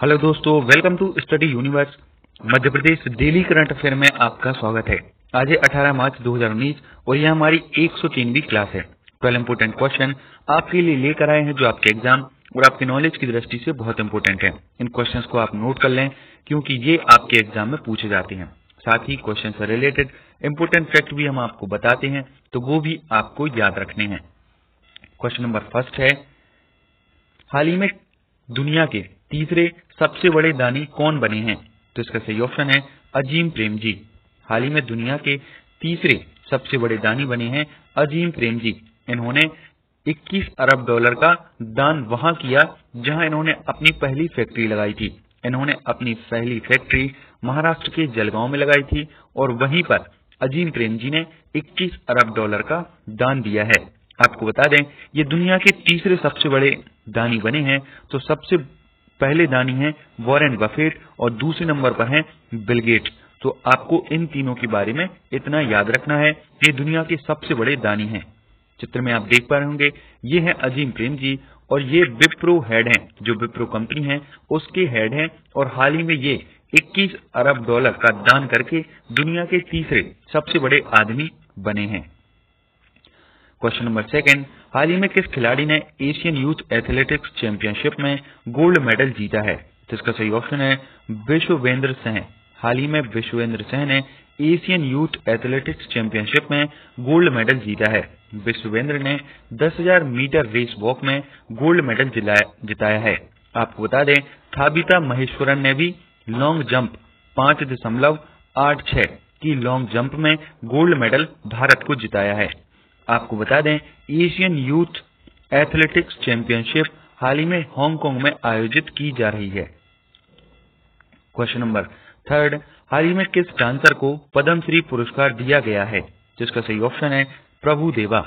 Hello दोस्तों, welcome to study universe. Madhya Pradesh daily current affair में आपका स्वागत है। आज 18 मार्च 2019 और यह हमारी 103वीं क्लास है। 12 इम्पोर्टेंट क्वेश्चन आपके लिए लेकर आए हैं जो आपके एग्जाम और आपके नॉलेज की दृष्टि से बहुत इम्पोर्टेंट है। इन क्वेश्चन को आप नोट कर लें क्योंकि ये आपके एग्जाम में पूछे जाते हैं। साथ ही क्वेश्चन से रिलेटेड इम्पोर्टेंट फैक्ट भी हम आपको बताते हैं, तो वो भी आपको याद रखने हैं। क्वेश्चन नंबर फर्स्ट है, हाल ही में दुनिया के तीसरे सबसे बड़े दानी कौन बने हैं? तो इसका सही ऑप्शन है अजीम प्रेमजी। हाल ही में दुनिया के तीसरे सबसे बड़े दानी बने हैं अजीम प्रेमजी। इन्होंने 21 अरब डॉलर का दान वहां किया जहां इन्होंने अपनी पहली फैक्ट्री लगाई थी। इन्होंने अपनी पहली फैक्ट्री महाराष्ट्र के जलगांव में लगाई थी और वहीं पर अजीम प्रेमजी ने 21 अरब डॉलर का दान दिया है। आपको बता दें ये दुनिया के तीसरे सबसे बड़े दानी बने हैं। तो सबसे पहले दानी हैं वॉरेन बफेट और दूसरे नंबर पर हैं बिल गेट्स। तो आपको इन तीनों के बारे में इतना याद रखना है, ये दुनिया के सबसे बड़े दानी हैं। चित्र में आप देख पा रहे होंगे ये हैं अजीम प्रेमजी और ये विप्रो हेड हैं। जो विप्रो कंपनी है उसके हेड हैं और हाल ही में ये 21 अरब डॉलर का दान करके दुनिया के तीसरे सबसे बड़े आदमी बने हैं। क्वेश्चन नंबर सेकंड, हाल ही में किस खिलाड़ी ने एशियन यूथ एथलेटिक्स चैंपियनशिप में गोल्ड मेडल जीता है? तो इसका सही ऑप्शन है विश्वेंद्र सिंह। हाल ही में विश्वेंद्र सिंह ने एशियन यूथ एथलेटिक्स चैंपियनशिप में गोल्ड मेडल जीता है। विश्वेंद्र ने 10,000 मीटर रेस वॉक में गोल्ड मेडल जिताया है। आपको बता दें ताबिता महेश्वरन ने भी लॉन्ग जंप 5.86 की लॉन्ग जंप में गोल्ड मेडल भारत को जिताया है। आपको बता दें एशियन यूथ एथलेटिक्स चैंपियनशिप हाल ही में हांगकांग में आयोजित की जा रही है। क्वेश्चन नंबर थर्ड, हाल ही में किस डांसर को पद्मश्री पुरस्कार दिया गया है? जिसका सही ऑप्शन है प्रभु देवा।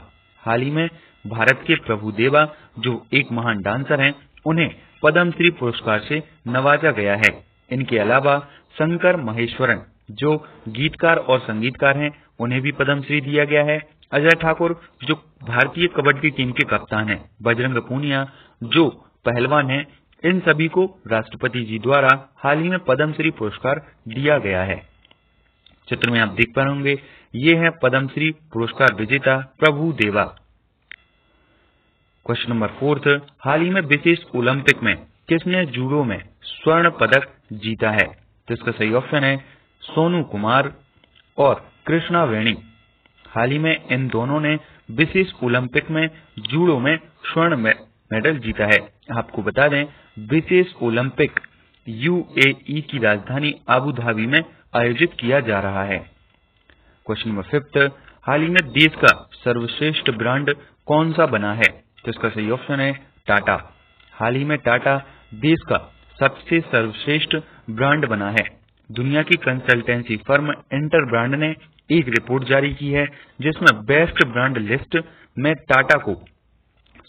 हाल ही में भारत के प्रभु देवा जो एक महान डांसर हैं, उन्हें पद्मश्री पुरस्कार से नवाजा गया है। इनके अलावा शंकर महेश्वरन जो गीतकार और संगीतकार हैं, उन्हें भी पद्मश्री दिया गया है। अजय ठाकुर जो भारतीय कबड्डी टीम के कप्तान हैं, बजरंग पुनिया जो पहलवान हैं, इन सभी को राष्ट्रपति जी द्वारा हाल ही में पद्मश्री पुरस्कार दिया गया है। चित्र में आप देख पा रहे होंगे ये है पद्मश्री पुरस्कार विजेता Prabhu Deva. Question number fourth, हाल ही में विशेष ओलंपिक में किसने जूडो में स्वर्ण पदक जीता है? तो इसका सही ऑप्शन है सोनू कुमार और कृष्णा वेणी। हाल ही में इन दोनों ने विशेष ओलंपिक में जूडो में स्वर्ण मेडल जीता है। आपको बता दें विशेष ओलंपिक यूएई की राजधानी अबू धाबी में आयोजित किया जा रहा है। क्वेश्चन नंबर फिफ्थ, हाल ही में देश का सर्वश्रेष्ठ ब्रांड कौन सा बना है? तो इसका सही ऑप्शन है टाटा। हाल ही में टाटा देश का सबसे सर्वश्रेष्ठ ब्रांड बना है। दुनिया की कंसल्टेंसी फर्म इंटरब्रांड ने एक रिपोर्ट जारी की है जिसमें बेस्ट ब्रांड लिस्ट में टाटा को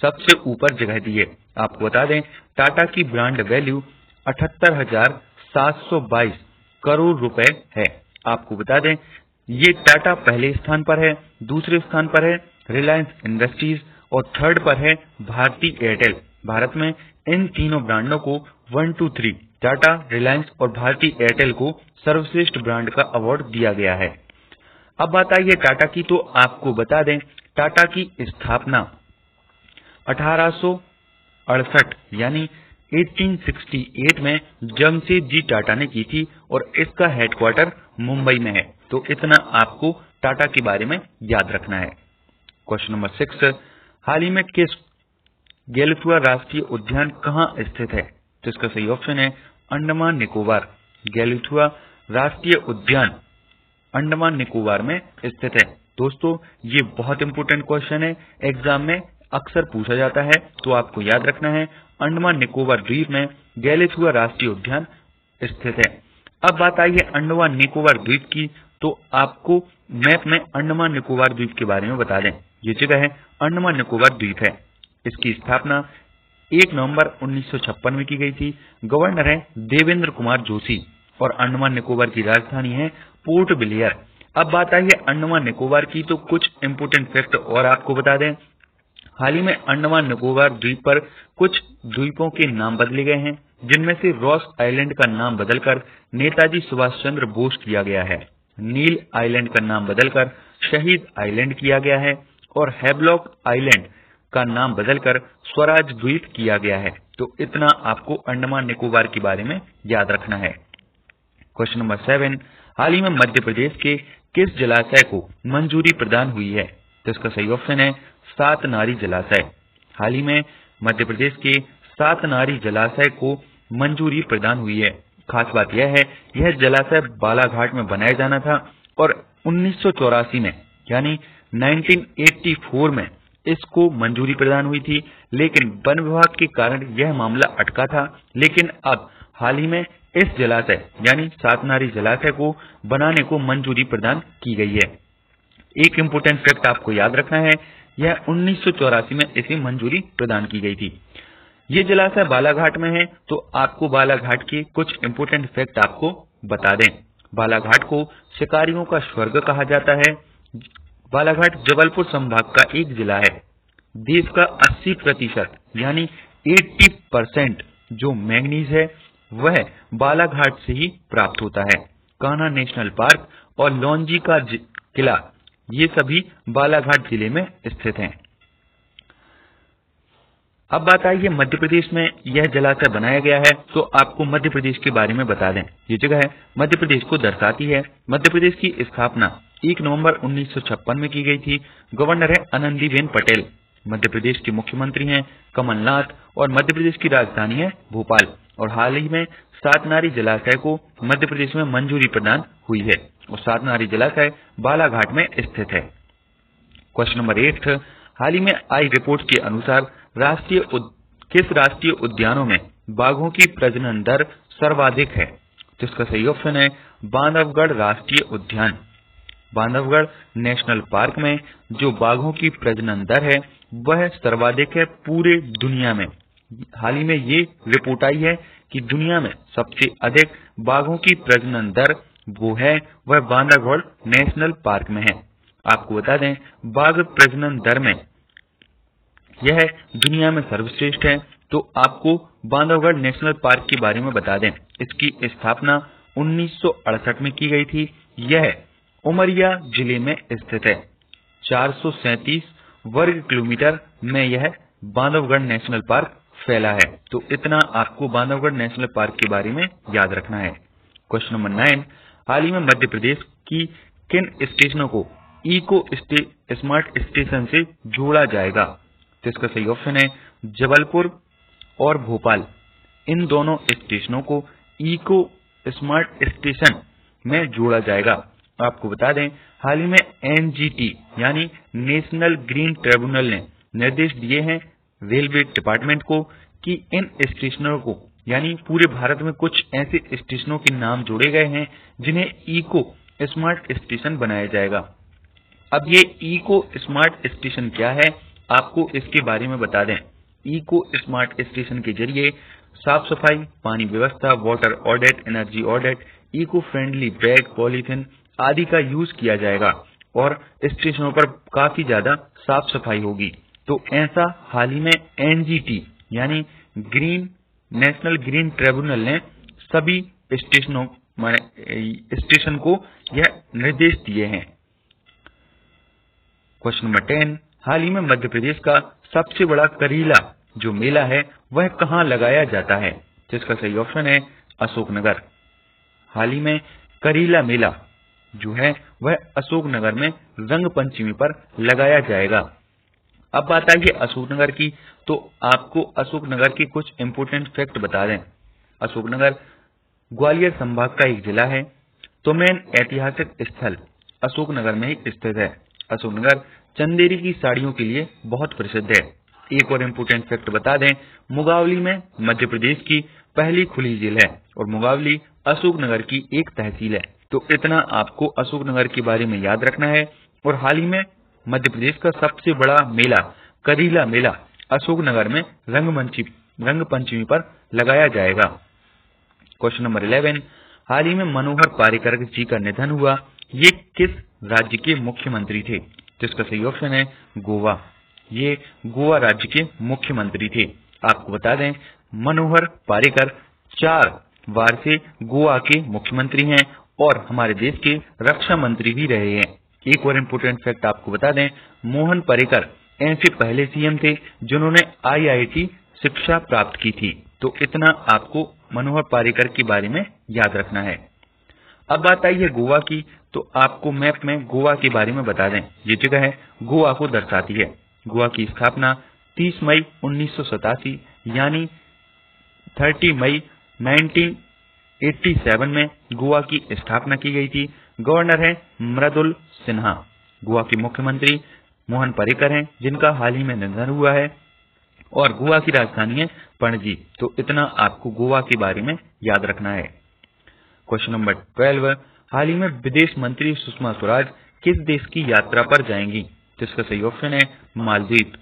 सबसे ऊपर जगह दी है। आपको बता दें टाटा की ब्रांड वैल्यू 78,722 करोड़ रुपए है। आपको बता दें ये टाटा पहले स्थान पर है, दूसरे स्थान पर है रिलायंस इंडस्ट्रीज और थर्ड पर है भारती एयरटेल। भारत में इन तीनों ब्रांडों को 1, 2, 3 टाटा, रिलायंस और भारती एयरटेल को सर्वश्रेष्ठ ब्रांड का अवार्ड दिया गया है। अब बात आई है टाटा की, तो आपको बता दें टाटा की स्थापना 1868 यानी 1868 में जमशेदजी टाटा ने की थी और इसका हेडक्वार्टर मुंबई में है। तो इतना आपको टाटा के बारे में याद रखना है। क्वेश्चन नंबर सिक्स, हाल ही में किस गेलुआ राष्ट्रीय उद्यान कहाँ स्थित है? तो इसका सही ऑप्शन है अंडमान निकोबार। गेलुआ राष्ट्रीय उद्यान अंडमान निकोबार में स्थित है। दोस्तों ये बहुत इंपोर्टेंट क्वेश्चन है, एग्जाम में अक्सर पूछा जाता है, तो आपको याद रखना है अंडमान निकोबार द्वीप में गेलुआ राष्ट्रीय उद्यान स्थित है। अब बात आई है अंडमान निकोबार द्वीप की, तो आपको मैप में अंडमान निकोबार द्वीप के बारे में बता दें। ये जगह है अंडमान निकोबार द्वीप है। इसकी स्थापना 1 नवंबर 1956 में की गई थी। गवर्नर है देवेंद्र कुमार जोशी और अंडमान निकोबार की राजधानी है पोर्ट ब्लेयर। अब बात आई है अंडमान निकोबार की, तो कुछ इम्पोर्टेंट फैक्ट और आपको बता दें। हाल ही में अंडमान निकोबार द्वीप पर कुछ द्वीपों के नाम बदले गए हैं, जिनमें से रॉस आइलैंड का नाम बदलकर नेताजी सुभाष चंद्र बोस किया गया है, नील आइलैंड का नाम बदलकर शहीद आइलैंड किया गया है और हैवलॉक आइलैंड का नाम बदलकर स्वराज द्वीप किया गया है। तो इतना आपको अंडमान निकोबार के बारे में याद रखना है। क्वेश्चन नंबर 7, हाल ही में मध्य प्रदेश के किस जलाशय को मंजूरी प्रदान हुई है? तो इसका सही ऑप्शन है सातनारी जलाशय। हाल ही में मध्य प्रदेश के सातनारी जलाशय को मंजूरी प्रदान हुई है। खास बात यह है, यह जलाशय बालाघाट में बनाया जाना था और 1984 में यानी 1984 में इसको मंजूरी प्रदान हुई थी, लेकिन वन विभाग के कारण यह मामला अटका था। लेकिन अब हाल ही में इस जलाशय यानी सातनारी जलाशय को बनाने को मंजूरी प्रदान की गई है। एक इम्पोर्टेंट फैक्ट आपको याद रखना है, यह 1984 में इसे मंजूरी प्रदान की गई थी। ये जलाशय बालाघाट में है, तो आपको बालाघाट के कुछ इम्पोर्टेंट फैक्ट आपको बता दें। बालाघाट को शिकारियों का स्वर्ग कहा जाता है। बालाघाट जबलपुर संभाग का एक जिला है। देश का 80% यानी 80% जो मैंगनीज है वह बालाघाट से ही प्राप्त होता है। कान्हा नेशनल पार्क और लॉन्जी का किला, ये सभी बालाघाट जिले में स्थित हैं। अब बात आई है मध्य प्रदेश में यह जलाशय बनाया गया है, तो आपको मध्य प्रदेश के बारे में बता दें। ये जगह है मध्य प्रदेश को दर्शाती है। मध्य प्रदेश की स्थापना 1 नवंबर 1956 में की गई थी। गवर्नर है आनंदीबेन पटेल। मध्य प्रदेश के मुख्यमंत्री हैं कमलनाथ और मध्य प्रदेश की राजधानी है भोपाल। और हाल ही में सातनारी जलाशय को मध्य प्रदेश में मंजूरी प्रदान हुई है और सातनारी जलाशय बालाघाट में स्थित है। क्वेश्चन नंबर 8, हाल ही में आई रिपोर्ट के अनुसार किस राष्ट्रीय उद्यानों में बाघों की प्रजनन दर सर्वाधिक है? तो इसका सही ऑप्शन है बांधवगढ़ राष्ट्रीय उद्यान। बांधवगढ़ नेशनल पार्क में जो बाघों की प्रजनन दर है वह सर्वाधिक है पूरे दुनिया में। हाल ही में ये रिपोर्ट आई है कि दुनिया में सबसे अधिक बाघों की प्रजनन दर वह बांधवगढ़ नेशनल पार्क में है। आपको बता दें, बाघ प्रजनन दर में यह दुनिया में सर्वश्रेष्ठ है। तो आपको बांधवगढ़ नेशनल पार्क के बारे में बता दें, इसकी स्थापना 1968 में की गई थी। यह उमरिया जिले में स्थित है। 437 वर्ग किलोमीटर में यह बांधवगढ़ नेशनल पार्क फैला है। तो इतना आपको बांधवगढ़ नेशनल पार्क के बारे में याद रखना है। क्वेश्चन नंबर 9, हाल ही में मध्य प्रदेश की किन स्टेशनों को इको स्मार्ट स्टेशन से जोड़ा जाएगा? तो इसका सही ऑप्शन है जबलपुर और भोपाल। इन दोनों स्टेशनों को इको स्मार्ट स्टेशन में जोड़ा जाएगा। आपको बता दें, हाल ही में एनजीटी यानी नेशनल ग्रीन ट्रिब्यूनल ने निर्देश दिए हैं रेलवे डिपार्टमेंट को कि इन स्टेशनों को यानी पूरे भारत में कुछ ऐसे स्टेशनों के नाम जोड़े गए हैं जिन्हें इको स्मार्ट स्टेशन बनाया जाएगा। अब ये इको स्मार्ट स्टेशन क्या है, आपको इसके बारे में बता दें। इको स्मार्ट स्टेशन के जरिए साफ सफाई, पानी व्यवस्था, water audit, energy audit, eco friendly bag, polythene आदि का यूज किया जाएगा और स्टेशनों पर काफी ज्यादा साफ सफाई होगी। तो ऐसा हाल ही में एनजीटी यानी नेशनल ग्रीन ट्रिब्यूनल ने सभी स्टेशन को यह निर्देश दिए हैं। क्वेश्चन नंबर 10, हाल ही में मध्य प्रदेश का सबसे बड़ा करीला जो मेला है वह कहाँ लगाया जाता है? जिसका सही ऑप्शन है अशोकनगर। हाल ही में करीला मेला जो है वह अशोकनगर में रंग पंचमी पर लगाया जाएगा। अब बात आई है अशोकनगर की, तो आपको अशोकनगर के कुछ इम्पोर्टेंट फैक्ट बता दें। अशोकनगर ग्वालियर संभाग का एक जिला है। तो मेन ऐतिहासिक स्थल अशोकनगर में ही स्थित है। अशोकनगर चंदेरी की साड़ियों के लिए बहुत प्रसिद्ध है। एक और इम्पोर्टेंट फैक्ट बता दें, मुगावली में मध्य प्रदेश की पहली खुली जेल है और मुगावली अशोकनगर की एक तहसील है। तो इतना आपको अशोकनगर के बारे में याद रखना है। और हाल ही में मध्य प्रदेश का सबसे बड़ा मेला करीला मेला अशोकनगर में रंग पंचमी पर लगाया जाएगा। क्वेश्चन नंबर 11, हाल ही में मनोहर पारिकर जी का निधन हुआ। ये किस राज्य के मुख्यमंत्री थे? जिसका सही ऑप्शन है गोवा। ये गोवा राज्य के मुख्यमंत्री थे। आपको बता दें मनोहर पारिकर 4 बार से गोवा के मुख्यमंत्री हैं और हमारे देश के रक्षा मंत्री भी रहे हैं। एक और इम्पोर्टेंट फैक्ट आपको बता दें, मोहन पर्रिकर ऐसे पहले सीएम थे जिन्होंने आईआईटी शिक्षा प्राप्त की थी। तो इतना आपको मनोहर पर्रिकर के बारे में याद रखना है। अब बात आई है गोवा की, तो आपको मैप में गोवा के बारे में बता दें, ये जगह है गोवा को दर्शाती है। गोवा की स्थापना 30 मई 1987 यानी 30 मई 1987 में गोवा की स्थापना की गई थी। गवर्नर हैं मृदुल सिन्हा। गोवा के मुख्यमंत्री मोहन पर्रिकर हैं जिनका हाल ही में निधन हुआ है और गोवा की राजधानी है पणजी। तो इतना आपको गोवा के बारे में याद रखना है। क्वेश्चन नंबर 12, हाल ही में विदेश मंत्री सुषमा स्वराज किस देश की यात्रा पर जाएंगी? तो इसका सही ऑप्शन है मालदीव।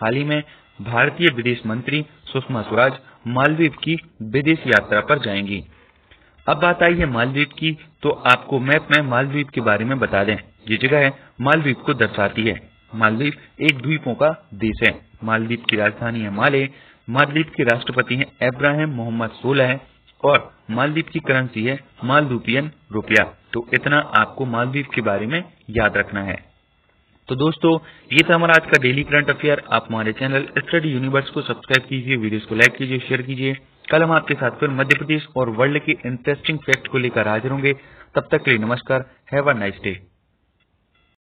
हाल ही में भारतीय विदेश मंत्री सुषमा स्वराज मालदीव की विदेश यात्रा पर जाएंगी। अब बात आई है मालदीव की, तो आपको मैप में मालदीव के बारे में बता दें, ये जगह है मालदीव को दर्शाती है। मालदीव एक द्वीपों का देश है। मालदीव की राजधानी है माले। मालदीव के राष्ट्रपति हैं इब्राहिम मोहम्मद सोलह और मालदीव की करेंसी है मालदीवियन रुपया। तो इतना आपको मालदीव के बारे में याद रखना है। तो दोस्तों ये था हमारा आज का डेली करंट अफेयर। आप हमारे चैनल स्टडी यूनिवर्स को सब्सक्राइब कीजिए, वीडियोस को लाइक कीजिए, शेयर कीजिए। कल हम आपके साथ फिर मध्य प्रदेश और वर्ल्ड के इंटरेस्टिंग फैक्ट को लेकर हाजिर होंगे। तब तक के लिए नमस्कार, हैव अ नाइस डे।